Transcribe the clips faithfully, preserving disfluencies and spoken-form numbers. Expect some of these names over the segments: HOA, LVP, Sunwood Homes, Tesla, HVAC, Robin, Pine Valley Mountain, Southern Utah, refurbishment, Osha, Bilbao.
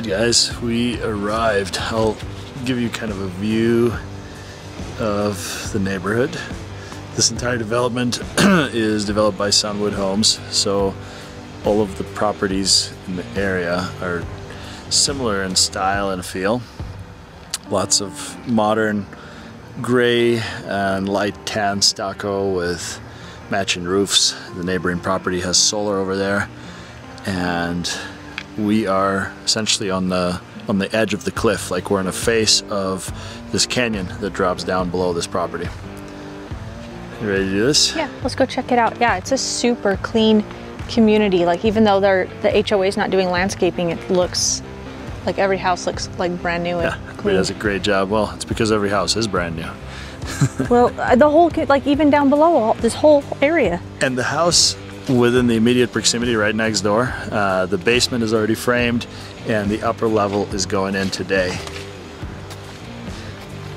Alright guys, we arrived. I'll give you kind of a view of the neighborhood. This entire development is developed by Sunwood Homes, so all of the properties in the area are similar in style and feel. Lots of modern gray and light tan stucco with matching roofs. The neighboring property has solar over there, and we are essentially on the on the edge of the cliff, like we're in the face of this canyon that drops down below this property. You ready to do this? Yeah, let's go check it out. Yeah, it's a super clean community. Like, even though they're the H O A is not doing landscaping, it looks like every house looks like brand new. Yeah, and clean. It does a great job. Well, it's because every house is brand new. Well, the whole, like even down below, all, this whole area. And the house within the immediate proximity right next door, uh, the basement is already framed and the upper level is going in today.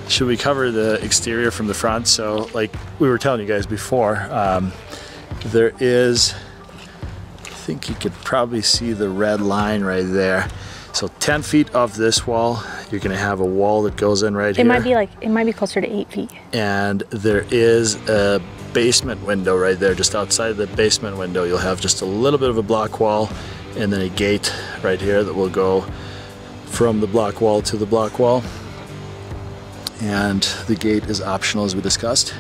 Should we cover the exterior from the front? So like we were telling you guys before, um, there is, I think you could probably see the red line right there. So ten feet off this wall, you're gonna have a wall that goes in right it here. It might be like, it might be closer to eight feet. And there is a basement window right there. Just outside the basement window, you'll have just a little bit of a block wall and then a gate right here that will go from the block wall to the block wall. And the gate is optional, as we discussed.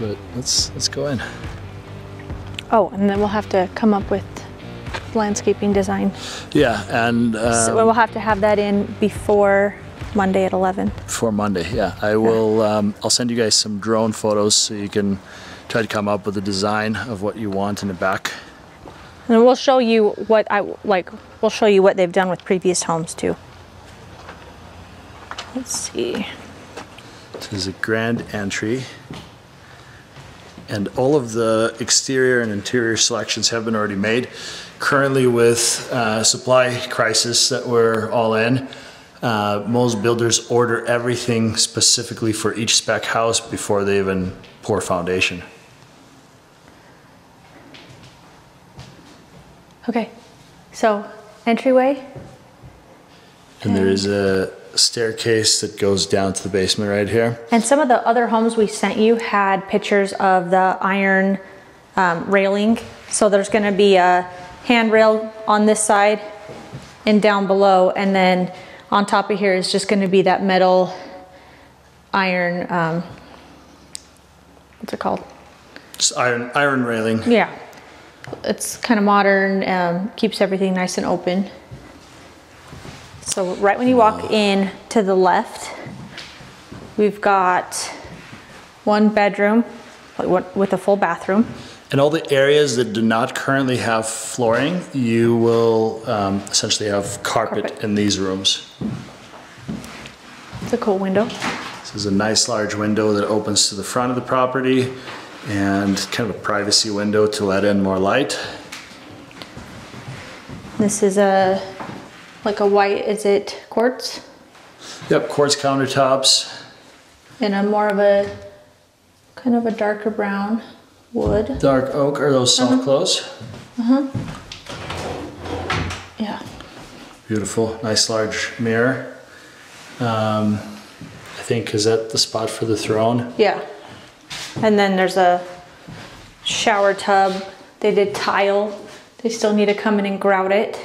But let's let's go in. Oh, and then we'll have to come up with landscaping design. Yeah, and um, so we'll have to have that in before Monday at eleven. Before Monday, yeah. I will. Um, I'll send you guys some drone photos so you can try to come up with a design of what you want in the back. And we'll show you what I like. We'll show you what they've done with previous homes too. Let's see. This is a grand entry. And all of the exterior and interior selections have been already made. Currently, with uh, supply crisis that we're all in, uh, most builders order everything specifically for each spec house before they even pour foundation. Okay, so entryway. And there is a staircase that goes down to the basement right here. And some of the other homes we sent you had pictures of the iron um, railing. So there's gonna be a handrail on this side and down below. And then on top of here is just gonna be that metal iron, um, what's it called? Just iron, iron railing. Yeah, it's kind of modern, um, keeps everything nice and open. So right when you walk in to the left, we've got one bedroom with a full bathroom. And all the areas that do not currently have flooring, you will um, essentially have carpet, carpet in these rooms. It's a cool window. This is a nice large window that opens to the front of the property and kind of a privacy window to let in more light. This is a like a white, is it quartz? Yep, quartz countertops. And a more of a, kind of a darker brown wood. Dark oak, are those soft uh-huh. close? Uh-huh. Yeah. Beautiful, nice large mirror. Um, I think, is that the spot for the throne? Yeah. And then there's a shower tub. They did tile. They still need to come in and grout it.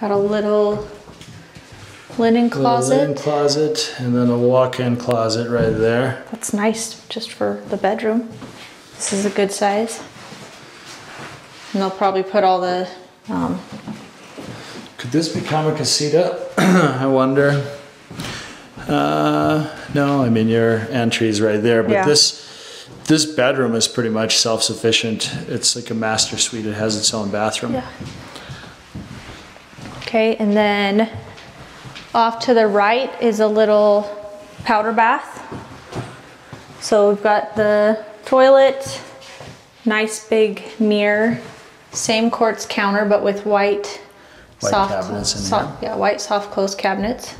Got a little linen closet. Little linen closet, and then a walk-in closet right there. That's nice, just for the bedroom. This is a good size. And they'll probably put all the... Um, could this become a casita? I wonder. Uh, no, I mean, your entry's right there, but yeah. this... This bedroom is pretty much self-sufficient. It's like a master suite. It has its own bathroom. Yeah. Okay, and then off to the right is a little powder bath. So we've got the toilet, nice big mirror, same quartz counter, but with white, white soft, cabinets in soft, yeah, white soft close cabinets.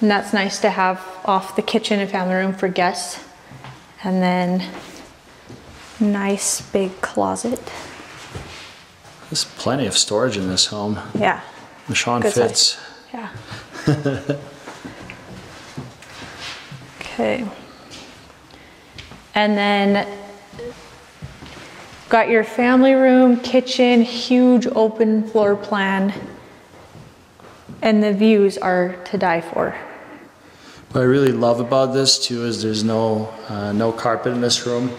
And that's nice to have off the kitchen and family room for guests. And then nice big closet. There's plenty of storage in this home. Yeah. Sean good fits. Size. Yeah. Okay. And then got your family room, kitchen, huge open floor plan. And the views are to die for. What I really love about this too is there's no uh, no carpet in this room,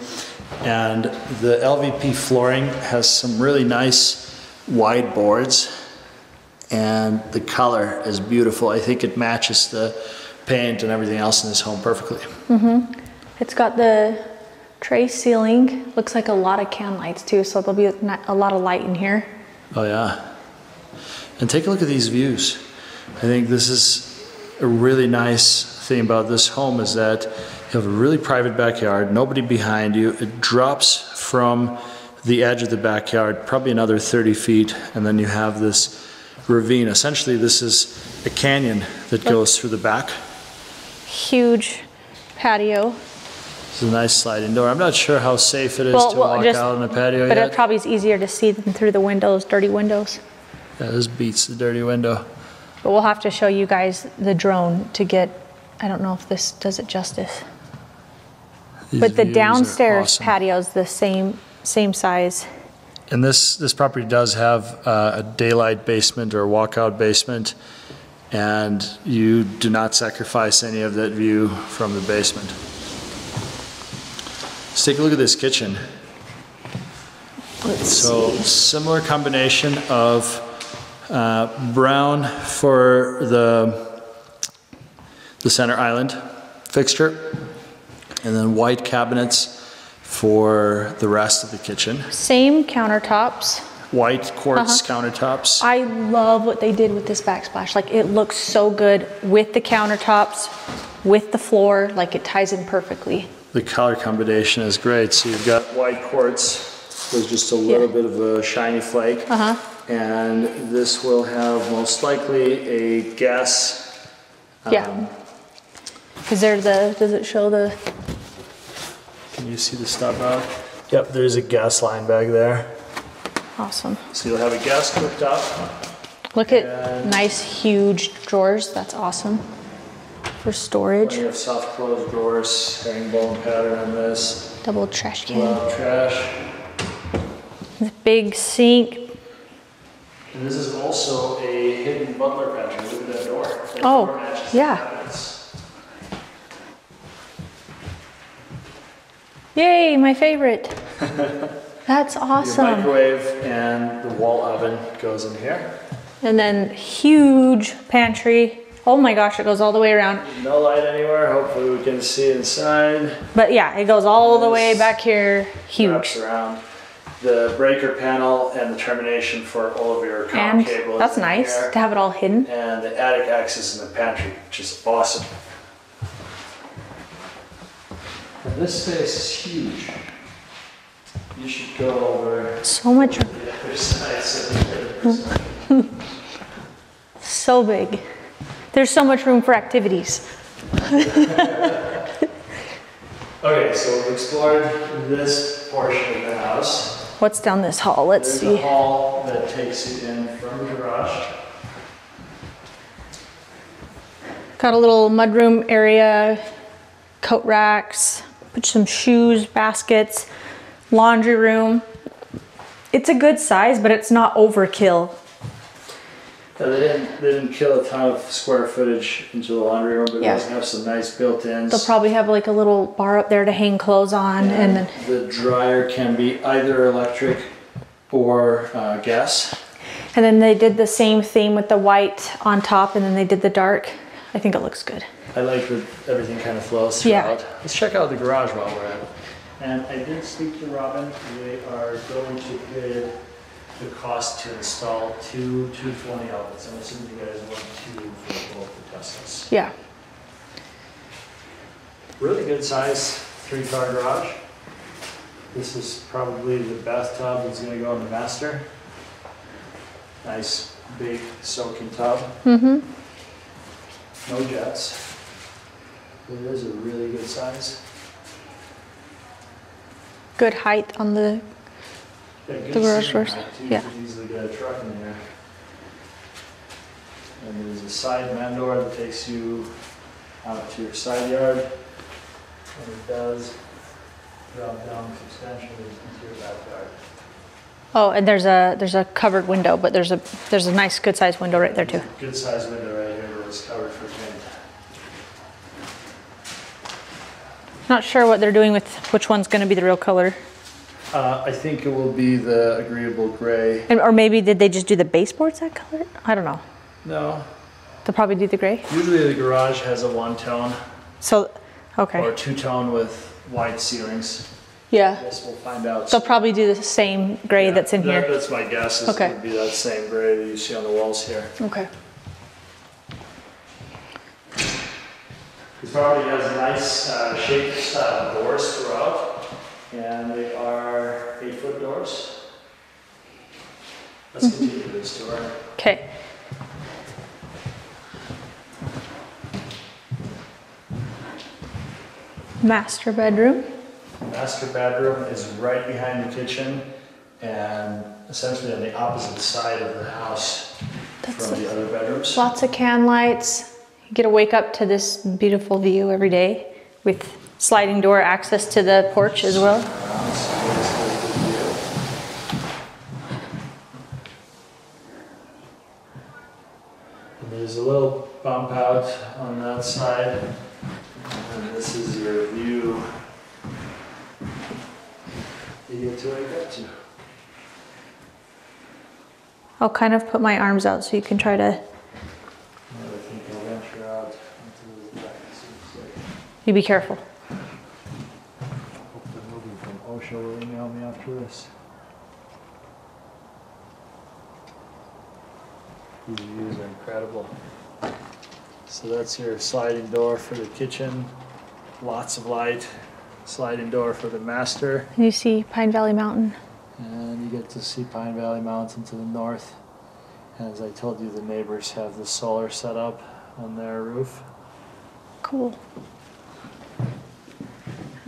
and the L V P flooring has some really nice wide boards, and the color is beautiful. I think it matches the paint and everything else in this home perfectly. Mm-hmm. It's got the tray ceiling. Looks like a lot of can lights too, so there'll be a lot of light in here. Oh yeah. And take a look at these views. I think this is a really nice thing about this home is that you have a really private backyard, nobody behind you. It drops from the edge of the backyard, probably another thirty feet, and then you have this ravine. Essentially, this is a canyon that goes through the back. Huge patio. It's a nice sliding door. I'm not sure how safe it is well, to well, walk just, out on the patio but yet. But it probably is easier to see than through the windows, dirty windows. Yeah, this beats the dirty window. But we'll have to show you guys the drone to get, I don't know if this does it justice. These but the downstairs awesome. patio is the same same size. And this, this property does have uh, a daylight basement or walkout basement, and you do not sacrifice any of that view from the basement. Let's take a look at this kitchen. Let's so see. Similar combination of Uh, brown for the the center island fixture, and then white cabinets for the rest of the kitchen. Same countertops. White quartz uh-huh. countertops. I love what they did with this backsplash. Like, it looks so good with the countertops, with the floor. Like, it ties in perfectly. The color combination is great. So you've got white quartz. There's just a little yeah. bit of a shiny flake. Uh huh. And this will have most likely a gas. Um, yeah. Is there the, does it show the? Can you see the stop rod? Yep, there's a gas line back there. Awesome. So you'll have a gas hooked up. Look at nice huge drawers, that's awesome. For storage. You have soft closed drawers, herringbone pattern on this. Double trash can. Double trash. The big sink. And this is also a hidden butler pantry. Look at that door. That oh, door yeah. Yay, my favorite. That's awesome. Your microwave and the wall oven goes in here. And then huge pantry. Oh my gosh, it goes all the way around. No light anywhere. Hopefully we can see inside. But yeah, it goes all the way back here. Huge. Wraps around. The breaker panel and the termination for all of your comm cables. That's nice there. To have it all hidden. And the attic access in the pantry, which is awesome. And this space is huge. You should go over so much. The other side, so, the other side. So big. There's so much room for activities. Okay, so we've explored this portion of the house. What's down this hall? Let's There's see. There's a hall that takes you in from the garage. Got a little mudroom area, coat racks, put some shoes, baskets, laundry room. It's a good size, but it's not overkill. They didn't, they didn't kill a ton of square footage into the laundry room, but yeah. It does have some nice built-ins. They'll probably have like a little bar up there to hang clothes on. And, and then the dryer can be either electric or uh, gas. And then they did the same theme with the white on top, and then they did the dark. I think it looks good. I like that everything kind of flows throughout. Yeah. Let's check out the garage while we're at it. And I did speak to Robin. They are going to bid the cost to install two two twenty outlets. I'm assuming you guys want two for both the Teslas. Yeah. Really good size three car garage. This is probably the bathtub that's going to go in the master. Nice big soaking tub. Mm-hmm. No jets. It is a really good size. good height on the yeah, the garage doors. Yeah. You can easily get a truck in there. And there's a side man door that takes you out to your side yard, and it does drop down substantially into your backyard. Oh, and there's a there's a covered window, but there's a there's a nice good sized window right there too. Good sized window right here, but it's covered for wind. Not sure what they're doing with which one's going to be the real color. Uh, I think it will be the agreeable gray. And, or maybe did they just do the baseboards that color? I don't know. No. They'll probably do the gray. Usually the garage has a one tone. So, okay. Or two tone with wide ceilings. Yeah. I guess we'll find out. They'll probably do the same gray yeah, that's in that, here. That's my guess. Is okay. It would be that same gray that you see on the walls here. Okay. It probably has nice uh, shaped uh, doors throughout, and they are eight foot doors. Let's mm-hmm. continue this door. Okay. Master bedroom. Master bedroom is right behind the kitchen and essentially on the opposite side of the house That's from the other bedrooms. Lots of can lights. You get to wake up to this beautiful view every day with sliding door access to the porch as well. And there's a little bump out on that side. And this is your view you get to wake up to. I'll kind of put my arms out so you can try to. You be careful. I hope the movie from Osha will email me after this. These views are incredible. So that's your sliding door for the kitchen. Lots of light. Sliding door for the master. And you see Pine Valley Mountain. And you get to see Pine Valley Mountain to the north. And as I told you, the neighbors have the solar set up on their roof. Cool.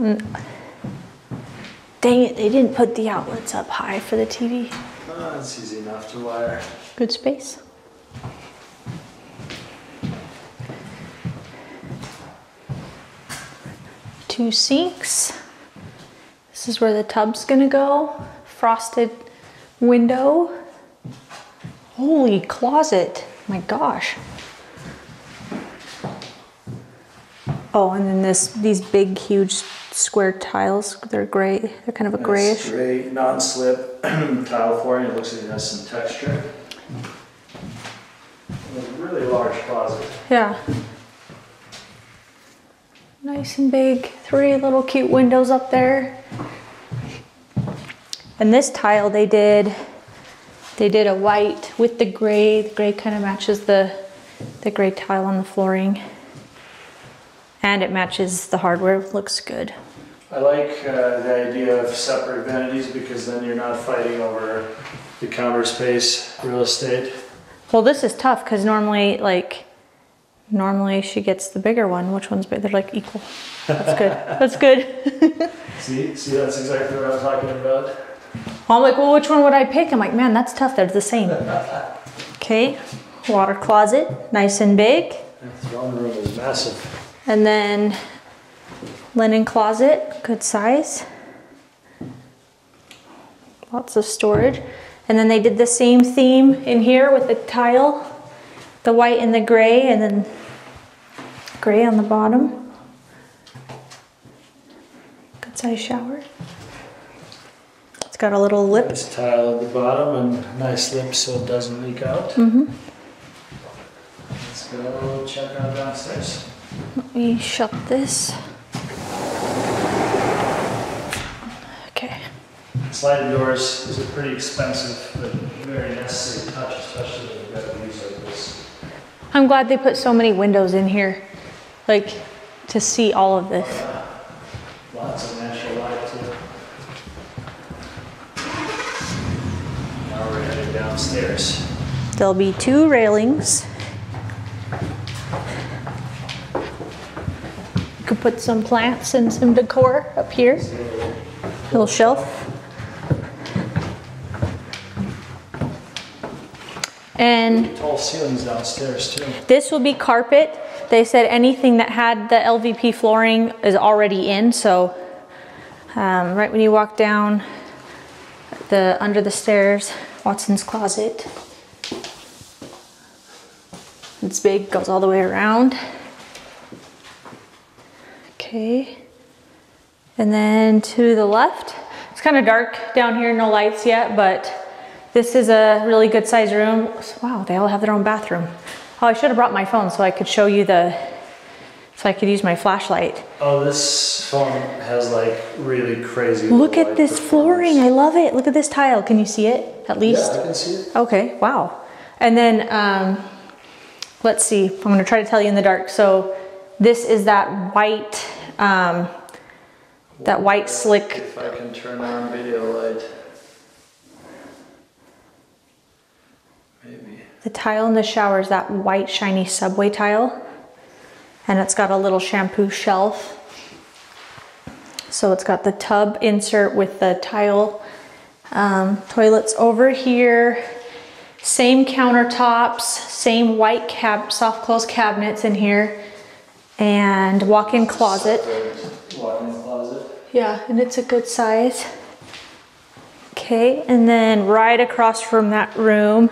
Dang it, they didn't put the outlets up high for the T V. Oh, that's easy enough to wire. Good space. Two sinks. This is where the tub's gonna go. Frosted window. Holy closet, my gosh. Oh, and then this, these big, huge square tiles, they're gray, they're kind of a That's grayish. Gray, non-slip tile flooring, it looks like it has some texture. It's a really large closet. Yeah. Nice and big, three little cute windows up there. And this tile they did, they did a white with the gray, the gray kind of matches the, the gray tile on the flooring. And it matches the hardware, looks good. I like uh, the idea of separate vanities because then you're not fighting over the counter space, real estate. Well, this is tough because normally, like, normally she gets the bigger one. Which one's bigger? They're like equal. That's good, that's good. see, see, that's exactly what I'm talking about. Well, I'm like, well, which one would I pick? I'm like, man, that's tough, they're the same. Okay, water closet, nice and big. The throne room is massive. And then linen closet, good size. Lots of storage. And then they did the same theme in here with the tile, the white and the gray, and then gray on the bottom. Good size shower. It's got a little lip. Nice tile at the bottom and nice lip so it doesn't leak out. Mm-hmm. Let's go check out downstairs. Let me shut this. Okay. Sliding doors is a pretty expensive but very necessary touch, especially when you've got views like this. I'm glad they put so many windows in here, like to see all of this. Oh, yeah. Lots of natural light too. Now we're heading downstairs. There'll be two railings. Put some plants and some decor up here. little shelf. And tall ceilings downstairs too. This will be carpet. They said anything that had the L V P flooring is already in. So um, right when you walk down the under the stairs, Watson's closet. It's big, goes all the way around. Okay. And then to the left, it's kind of dark down here, no lights yet, but this is a really good sized room. Wow, they all have their own bathroom. Oh, I should have brought my phone so I could show you the, so I could use my flashlight. Oh, this phone has like really crazy. Look at this flooring, I love it. Look at this tile, can you see it at least? Yeah, I can see it. Okay, wow. And then, um, let's see, I'm gonna try to tell you in the dark. So this is that white, um, that white slick. If I can turn on video light. Maybe. The tile in the shower is that white shiny subway tile, and it's got a little shampoo shelf. So it's got the tub insert with the tile. Um, toilets over here, same countertops, same white cab soft close cabinets in here, and walk-in closet. Walk-in closet. Yeah, and it's a good size. Okay, and then right across from that room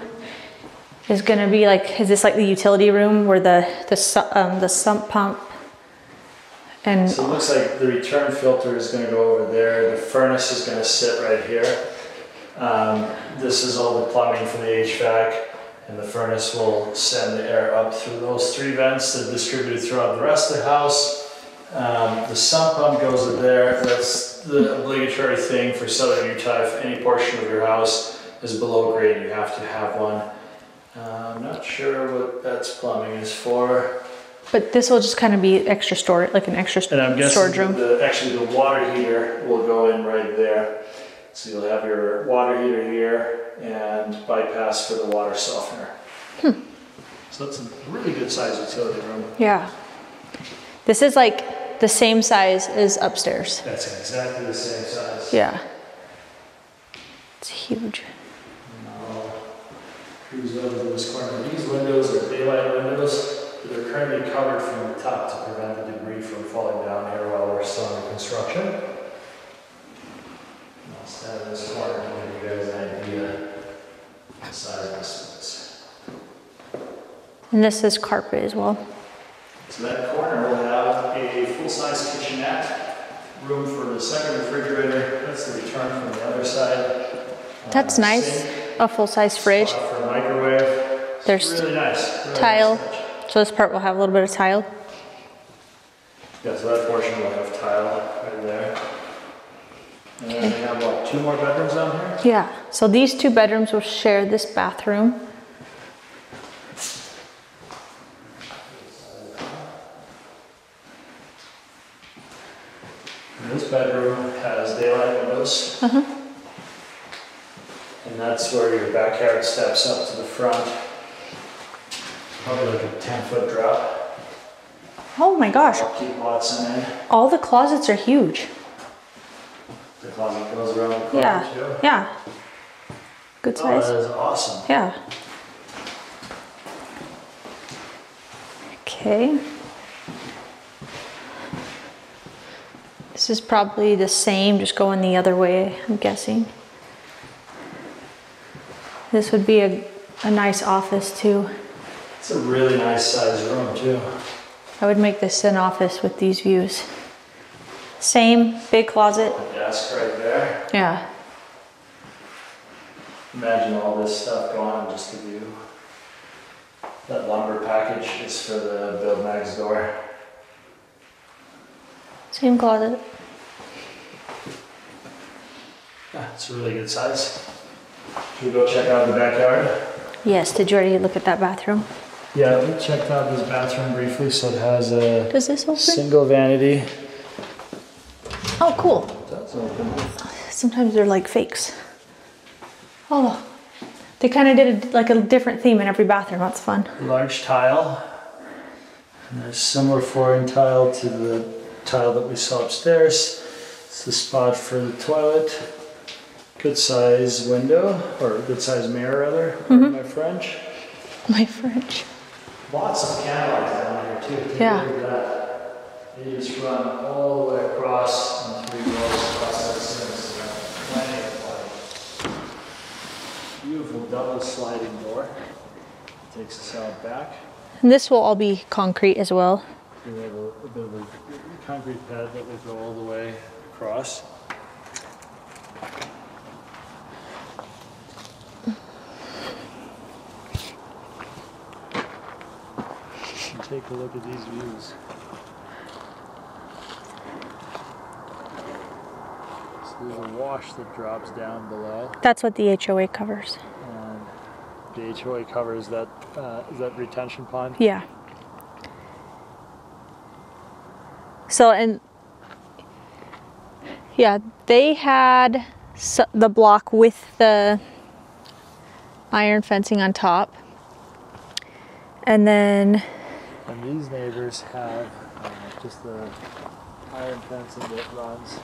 is gonna be like, is this like the utility room where the, the, um, the sump pump and- So it looks like the return filter is gonna go over there. The furnace is gonna sit right here. Um, this is all the plumbing for the H V A C, and the furnace will send the air up through those three vents that are distributed throughout the rest of the house. Um, the sump pump goes in there. That's the obligatory thing for Southern Utah. If any portion of your house is below grade, you have to have one. Uh, I'm not sure what that's plumbing is for. But this will just kind of be extra storage, like an extra storage room. And I'm guessing the, actually the water heater will go in right there. So you'll have your water heater here and bypass for the water softener. Hmm. So it's a really good size utility room. Yeah. This is like the same size as upstairs. That's exactly the same size. Yeah. It's huge. Cruise over this corner. These windows are daylight windows that are currently covered from the top to prevent the debris from falling down here while we're still under construction. And I'll stand in this corner to give you guys an idea of the size of this place. And this is carpet as well. So that corner will have a full-size kitchenette, room for the second refrigerator. That's the return from the other side. That's um, nice. Sink. A full-size fridge. For a microwave. There's really nice. Really tile. Nice. So this part will have a little bit of tile. Yeah, so that portion will have tile right there. And then okay. We have what, two more bedrooms down here? Yeah. So these two bedrooms will share this bathroom. And this bedroom has daylight windows. Uh-huh. And that's where your backyard steps up to the front. Probably like a ten foot drop. Oh my gosh. I'll keep Watson in. All the closets are huge. The closet goes around the corner yeah. too. Yeah. Good size. Oh, that is awesome. Yeah. Okay. This is probably the same, just going the other way, I'm guessing. This would be a, a nice office too. It's a really nice sized room too. I would make this an office with these views. Same big closet. A desk right there. Yeah. Imagine all this stuff going on just the view. That lumber package is for the build next door. Same closet. Yeah, it's a really good size. Should we go check out the backyard? Yes, did you already look at that bathroom? Yeah, we checked out this bathroom briefly, so it has a Does this open? Single vanity. Oh, cool. That's open. Sometimes they're like fakes. Oh, they kind of did a, like a different theme in every bathroom, that's fun. Large tile. And there's similar flooring tile to the tile that we saw upstairs. It's the spot for the toilet. Good size window, or good size mirror rather, mm-hmm. my French. My French. Lots of catalogs down here too. Yeah. They just run all the way across and three rows across the center. Beautiful double sliding door. Takes us out back. And this will all be concrete as well. We have a, a bit of a concrete pad that will go all the way across. And take a look at these views. So there's a wash that drops down below. That's what the H O A covers. And the H O A covers that, uh, is that retention pond? Yeah. So, and yeah, they had the block with the iron fencing on top. And then... And these neighbors have uh, just the iron fencing that runs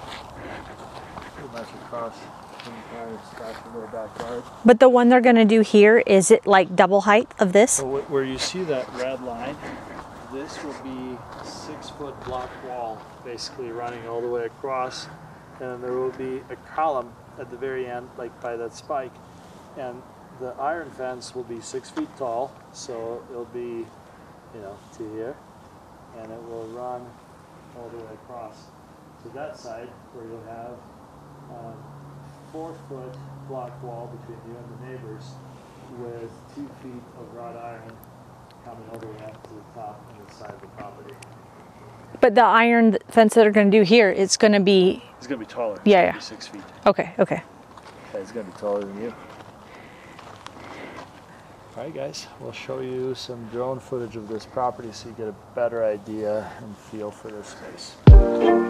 pretty much across the entire stretch of their backyard. But the one they're going to do here, is it like double height of this? So where you see that red line, this will be a six foot block wall basically running all the way across, and there will be a column at the very end, like by that spike, and the iron fence will be six feet tall, so it'll be, you know, to here, and it will run all the way across to that side where you'll have a four foot block wall between you and the neighbors with two feet of wrought iron coming all the way up to the top and the side of the property. But the iron fence that are going to do here, it's going to be... It's going to be taller. Yeah, yeah. Be six feet. Okay, okay. Okay, it's going to be taller than you. All right, guys, we'll show you some drone footage of this property so you get a better idea and feel for this space.